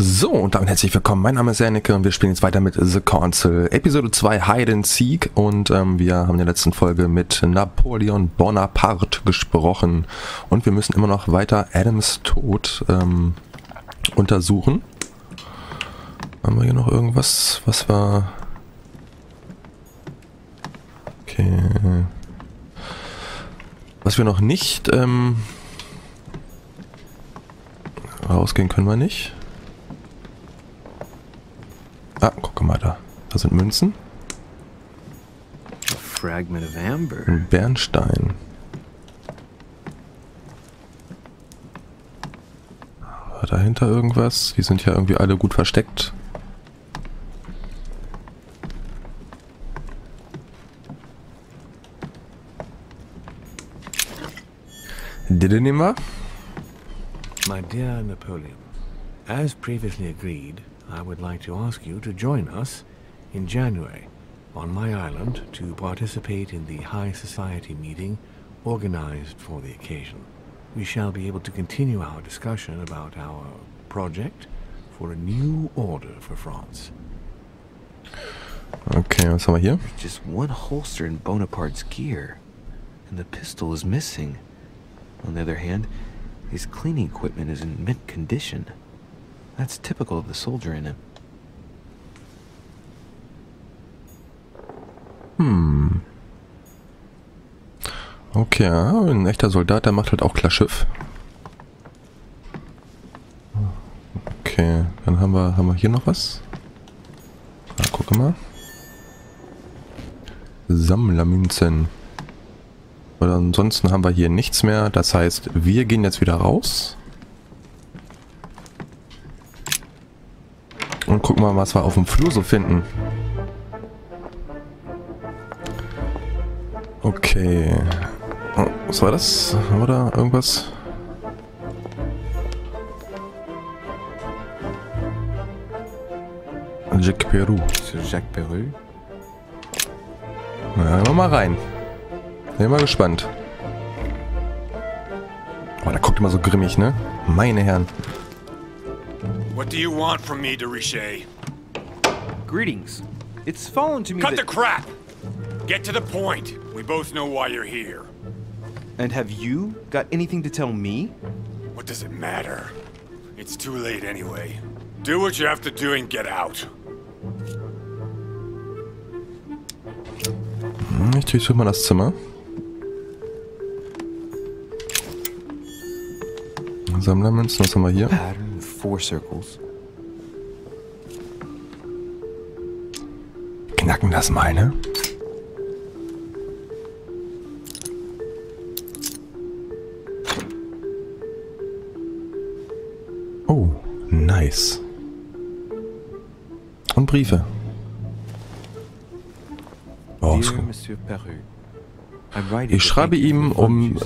So, und damit herzlich willkommen, mein Name ist Sernicke und wir spielen jetzt weiter mit The Council, Episode 2 Hide and Seek, und wir haben in der letzten Folge mit Napoleon Bonaparte gesprochen und wir müssen immer noch weiter Adams Tod untersuchen. Haben wir hier noch irgendwas, was war? Okay. Was wir noch nicht rausgehen können wir nicht. Ah, guck mal da. Da sind Münzen. Ein Bernstein. War dahinter irgendwas? Die sind ja irgendwie alle gut versteckt. Den nehmen wir. My dear Napoleon, as previously agreed, I would like to ask you to join us in January on my island to participate in the High Society meeting organized for the occasion. We shall be able to continue our discussion about our project for a new order for France. Okay, was haben wir hier? Just one holster in Bonaparte's gear, and the pistol is missing. On the other hand, his cleaning equipment is in mint condition. That's typical of the soldier in him. Hm. Okay, ein echter Soldat, der macht halt auch klar Schiff. Okay, dann haben wir hier noch was. Na, guck mal. Sammlermünzen. Oder ansonsten haben wir hier nichts mehr. Das heißt, wir gehen jetzt wieder raus. Und gucken wir mal, was wir auf dem Flur so finden. Okay. Oh, was war das? Haben wir da irgendwas? Jacques Péru. Jacques Péru. Na, gehen wir mal rein. Bin mal gespannt. Oh, der guckt immer so grimmig, ne? Meine Herren. What do you want from me, Deriché? Greetings. It's fallen to me. Cut the crap! Get to the point. We both know why you're here. And have you got anything to tell me? What does it matter? It's too late anyway. Do what you have to do and get out. Ich durchsuche mal das Zimmer. Sammlermünzen, was haben wir hier? Four circles. Knacken das mal, ne? Oh, nice. Und Briefe. Oh, ich schreibe ihm, um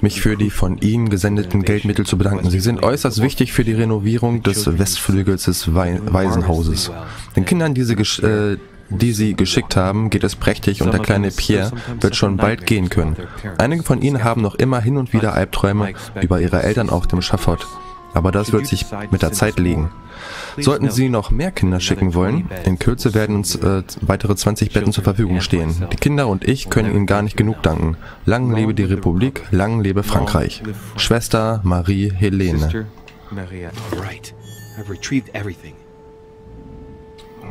mich für die von Ihnen gesendeten Geldmittel zu bedanken. Sie sind äußerst wichtig für die Renovierung des Westflügels des Waisenhauses. Den Kindern, die Sie geschickt haben, geht es prächtig und der kleine Pierre wird schon bald gehen können. Einige von Ihnen haben noch immer hin und wieder Albträume über Ihre Eltern auf dem Schafott. Aber das wird sich mit der Zeit legen. Sollten Sie noch mehr Kinder schicken wollen, in Kürze werden uns weitere 20 Betten zur Verfügung stehen. Die Kinder und ich können Ihnen gar nicht genug danken. Lang lebe die Republik, lang lebe Frankreich. Schwester Marie Helene.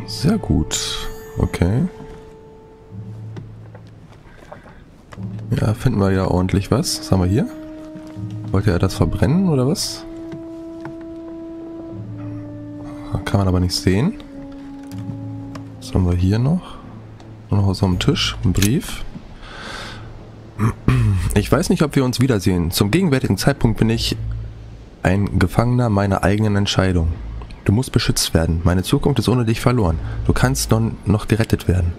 Sehr gut. Okay. Ja, finden wir ja ordentlich was. Was haben wir hier? Wollte er das verbrennen oder was? Kann man aber nicht sehen. Was haben wir hier noch? Noch was am Tisch. Ein Brief. Ich weiß nicht, ob wir uns wiedersehen. Zum gegenwärtigen Zeitpunkt bin ich ein Gefangener meiner eigenen Entscheidung. Du musst beschützt werden. Meine Zukunft ist ohne dich verloren. Du kannst noch gerettet werden.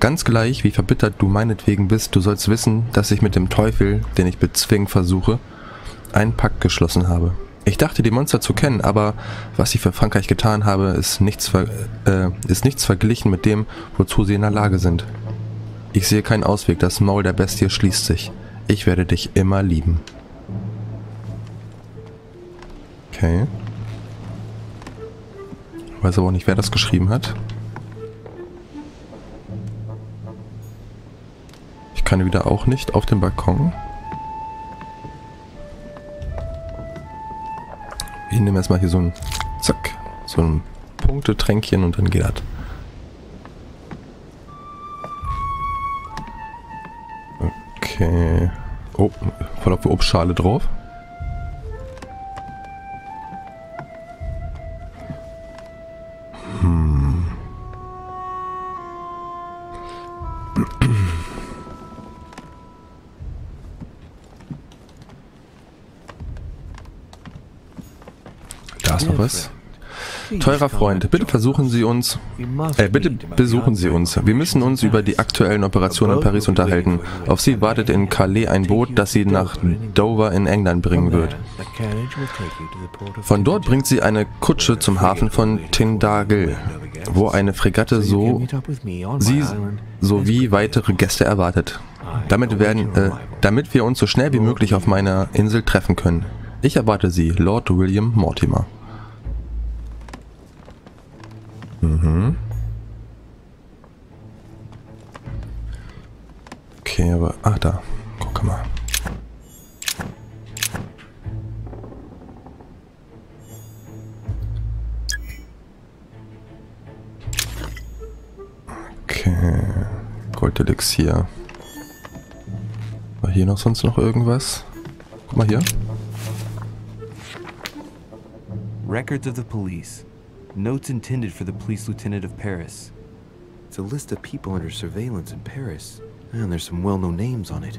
Ganz gleich, wie verbittert du meinetwegen bist, du sollst wissen, dass ich mit dem Teufel, den ich bezwingen versuche, einen Pakt geschlossen habe. Ich dachte, die Monster zu kennen, aber was ich für Frankreich getan habe, ist nichts verglichen mit dem, wozu sie in der Lage sind. Ich sehe keinen Ausweg, das Maul der Bestie schließt sich. Ich werde dich immer lieben. Okay. weiß aber auch nicht, wer das geschrieben hat. Ich kann wieder auch nicht auf den Balkon. Ich nehme erstmal hier so ein, zack, so ein Punktetränkchen und dann geht das. Okay. Oh, voll auf die Obstschale drauf. Da ist noch was. Teurer Freund, bitte besuchen Sie uns. Wir müssen uns über die aktuellen Operationen in Paris unterhalten. Auf Sie wartet in Calais ein Boot, das Sie nach Dover in England bringen wird. Von dort bringt Sie eine Kutsche zum Hafen von Tintagel, wo eine Fregatte sowie weitere Gäste erwartet. Damit wir uns so schnell wie möglich auf meiner Insel treffen können. Ich erwarte Sie, Lord William Mortimer. Okay, aber... Ach, da. Guck mal. Okay. Goldelixier. War hier noch sonst noch irgendwas? Guck mal hier. Records of the police. Notes intended for the police lieutenant of Paris. It's a list of people under surveillance in Paris, and there's some well-known names on it.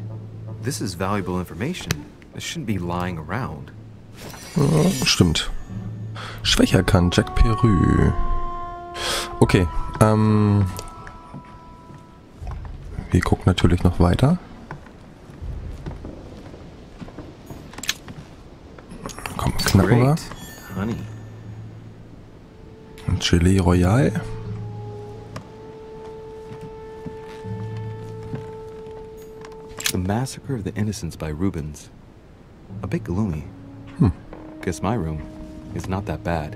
This is valuable information. It shouldn't be lying around. Oh, stimmt. Schwächer kann Jacques Péru. Okay, wir gucken natürlich noch weiter. Komm, knacken wir. Gelee Royal. The Massacre of the Innocents by Rubens. A bit gloomy. Guess my room is not that bad.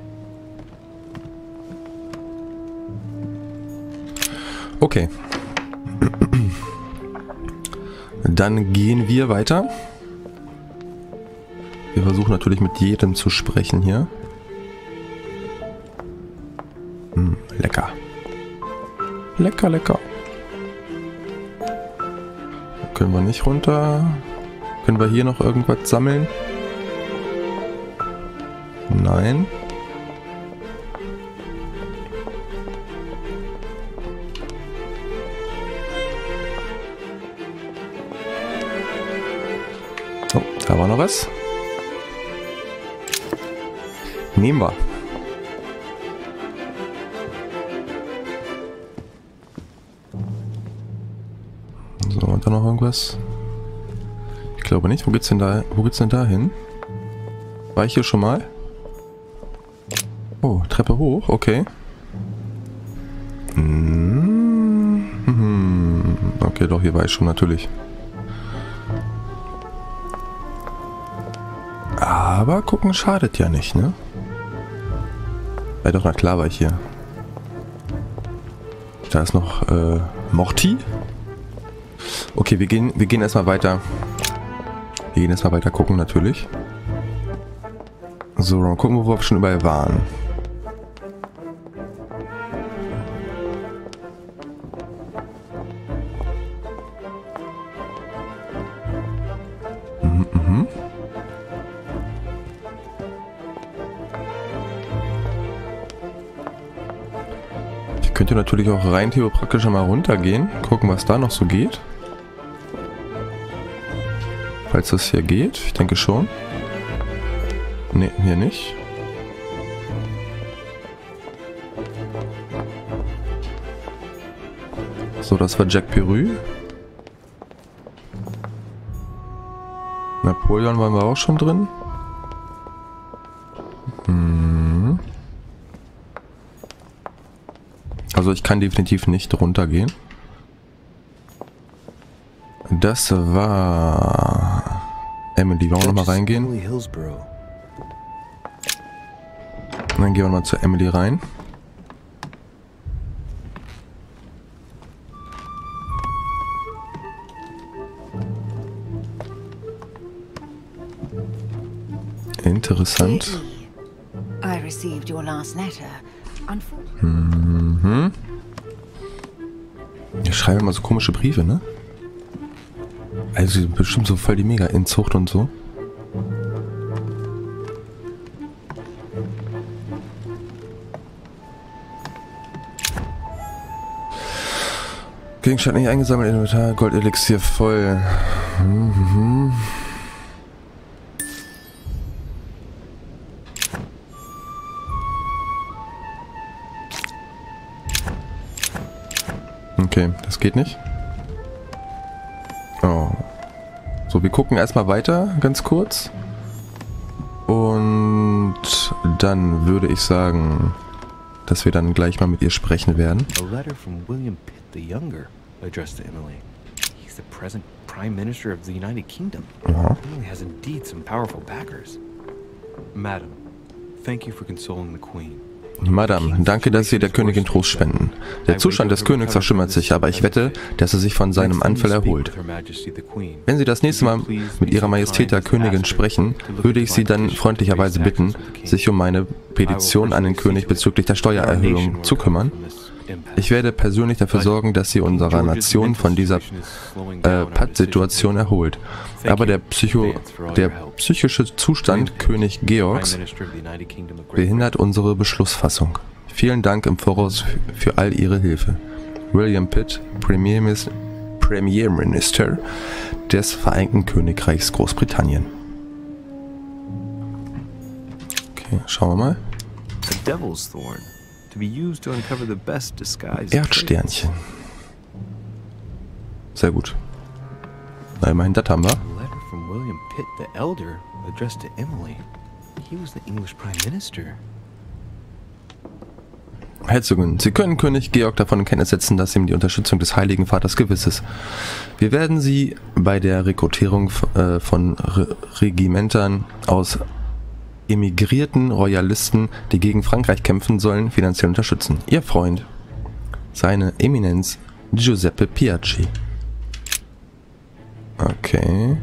Okay. Dann gehen wir weiter. Wir versuchen natürlich mit jedem zu sprechen hier. Lecker. Lecker, lecker. Können wir nicht runter? Können wir hier noch irgendwas sammeln? Nein. Oh, da war noch was. Nehmen wir. Noch irgendwas? Ich glaube nicht. Wo geht's denn da? Wo geht's denn da hin? War ich hier schon mal? Oh, Treppe hoch. Okay. Okay, doch, hier war ich schon natürlich. Aber gucken schadet ja nicht, ne? Weil doch, na klar war ich hier. Da ist noch Morty. Okay, wir gehen erstmal weiter. Wir gehen erstmal weiter gucken, natürlich. So, dann gucken wir, wo wir schon überall waren. Ich könnte natürlich auch rein theoretisch mal runtergehen. Gucken, was da noch so geht. Falls das hier geht, ich denke schon. Ne, hier nicht. So, das war Jacques Péru. Napoleon waren wir auch schon drin. Also ich kann definitiv nicht runtergehen. Das war... Emily, wollen wir nochmal reingehen? Und dann gehen wir mal zu Emily rein. Interessant. Mhm. Ich schreibe immer so komische Briefe, ne? Also bestimmt so voll die Mega-Inzucht und so. Gegenstand nicht eingesammelt, Inventar, Goldelixier voll. Mhm. Okay, das geht nicht. Oh. So, wir gucken erstmal weiter, ganz kurz. Und dann würde ich sagen, dass wir dann gleich mal mit ihr sprechen werden. A letter from William Pitt the Younger addressed to Emily. He's the present Prime Minister of the United Kingdom. Emily has indeed some powerful backers. Madam, thank you for consoling the Queen. Madame, danke, dass Sie der Königin Trost spenden. Der Zustand des Königs verschlimmert sich, aber ich wette, dass er sich von seinem Anfall erholt. Wenn Sie das nächste Mal mit Ihrer Majestät der Königin sprechen, würde ich Sie dann freundlicherweise bitten, sich um meine Petition an den König bezüglich der Steuererhöhung zu kümmern. Ich werde persönlich dafür sorgen, dass sie unserer Nation von dieser Pattsituation erholt. Aber der psychische Zustand König Georgs behindert unsere Beschlussfassung. Vielen Dank im Voraus für all Ihre Hilfe. William Pitt, Premierminister des Vereinten Königreichs Großbritannien. Okay, schauen wir mal. Erdsternchen. Sehr gut. Na, immerhin, das haben wir. Herzogin, Sie können König Georg davon in Kenntnis setzen, dass ihm die Unterstützung des Heiligen Vaters gewiss ist. Wir werden Sie bei der Rekrutierung von Regimentern aus emigrierten Royalisten, die gegen Frankreich kämpfen sollen, finanziell unterstützen. Ihr Freund, seine Eminenz, Giuseppe Piaci. Okay.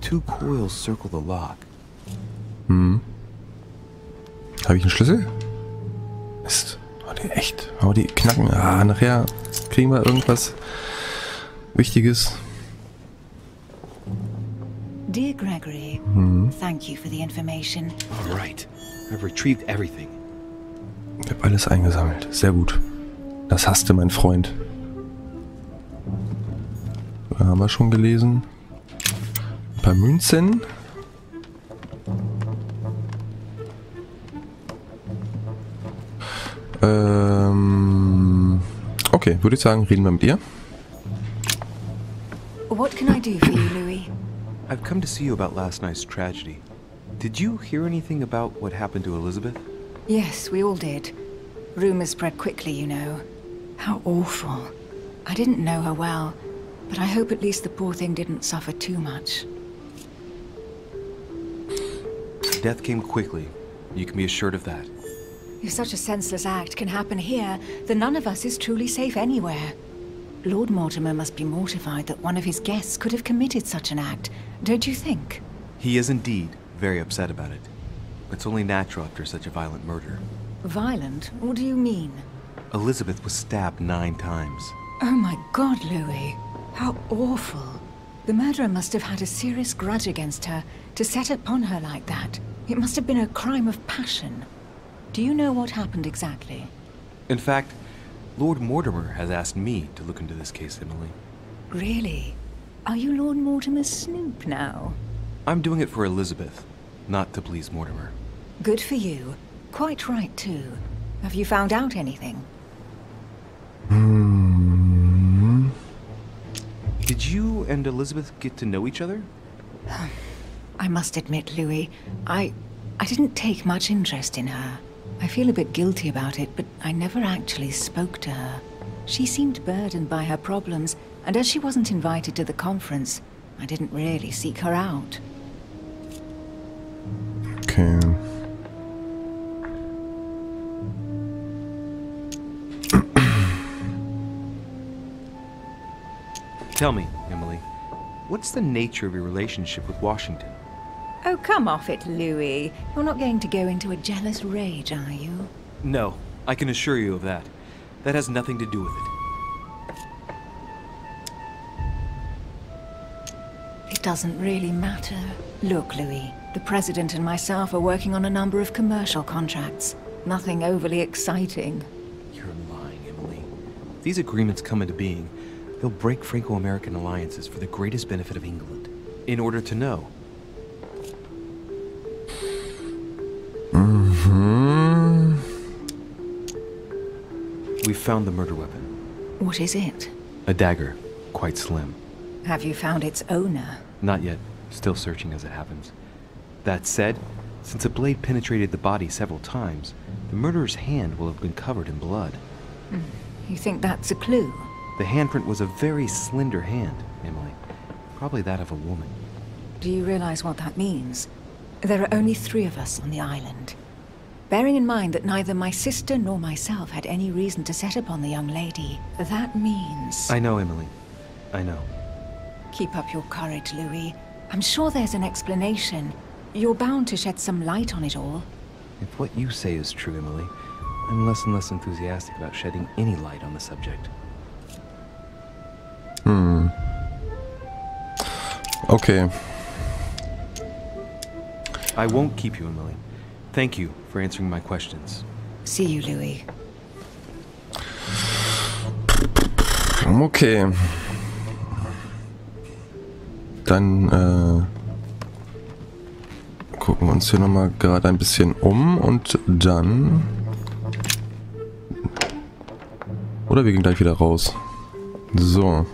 Two coils circle the lock. Hm. Habe ich einen Schlüssel? Mist. Oh, die echt. Oh, die knacken. Ah, nachher kriegen wir irgendwas Wichtiges. Dear Gregory, thank you for the information. All right. I've retrieved everything. Ich habe alles eingesammelt. Sehr gut. Das hasste mein Freund. Haben wir schon gelesen. Ein paar Münzen. Okay, würde ich sagen, reden wir mit ihr. What can I do for you, Louis? I've come to see you about last night's tragedy. Did you hear anything about what happened to Elizabeth? Yes, we all did. Rumors spread quickly, you know. How awful. I didn't know her well, but I hope at least the poor thing didn't suffer too much. Death came quickly. You can be assured of that. If such a senseless act can happen here, then none of us is truly safe anywhere. Lord Mortimer must be mortified that one of his guests could have committed such an act, don't you think? He is indeed very upset about it. It's only natural after such a violent murder. Violent? What do you mean? Elizabeth was stabbed 9 times. Oh my God, Louis. How awful. The murderer must have had a serious grudge against her to set upon her like that. It must have been a crime of passion. Do you know what happened exactly? In fact, Lord Mortimer has asked me to look into this case, Emily. Really? Are you Lord Mortimer's snoop now? I'm doing it for Elizabeth, not to please Mortimer. Good for you. Quite right, too. Have you found out anything? Mm-hmm. Did you and Elizabeth get to know each other? I must admit, Louis, I didn't take much interest in her. I feel a bit guilty about it, but I never actually spoke to her. She seemed burdened by her problems, and as she wasn't invited to the conference, I didn't really seek her out. Okay. Tell me, Emily, What's the nature of your relationship with Washington? Oh, come off it, Louis. You're not going to go into a jealous rage, are you? No, I can assure you of that. That has nothing to do with it. It doesn't really matter. Look, Louis, the President and myself are working on a number of commercial contracts. Nothing overly exciting. You're lying, Emily. If these agreements come into being, they'll break Franco-American alliances for the greatest benefit of England. In order to know. We found the murder weapon. What is it? A dagger, quite slim. Have you found its owner? Not yet. Still searching as it happens. That said, since the blade penetrated the body several times, the murderer's hand will have been covered in blood. You think that's a clue? The handprint was a very slender hand, Emily. Probably that of a woman. Do you realize what that means? There are only three of us on the island. Bearing in mind that neither my sister nor myself had any reason to set upon the young lady, that means... I know, Emily. I know. Keep up your courage, Louis. I'm sure there's an explanation. You're bound to shed some light on it all. If what you say is true, Emily, I'm less and less enthusiastic about shedding any light on the subject. Okay. I won't keep you, Emily. Thank you for answering my questions. See you, Louis. Okay. Dann gucken wir uns hier nochmal gerade ein bisschen um und dann... Oder wir gehen gleich wieder raus. So.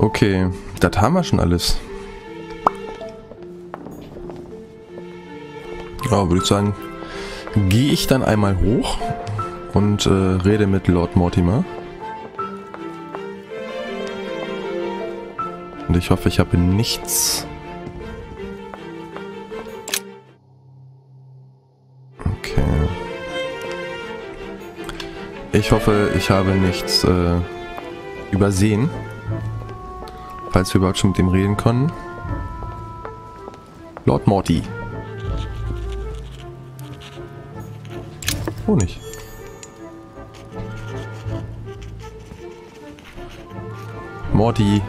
Okay, das haben wir schon alles. Ja, würde ich sagen, gehe ich dann einmal hoch und rede mit Lord Mortimer. Und ich hoffe, ich habe nichts. Okay. Ich hoffe, ich habe nichts übersehen. Falls wir überhaupt schon mit dem reden können. Lord Morty. Oh, nicht. Morty.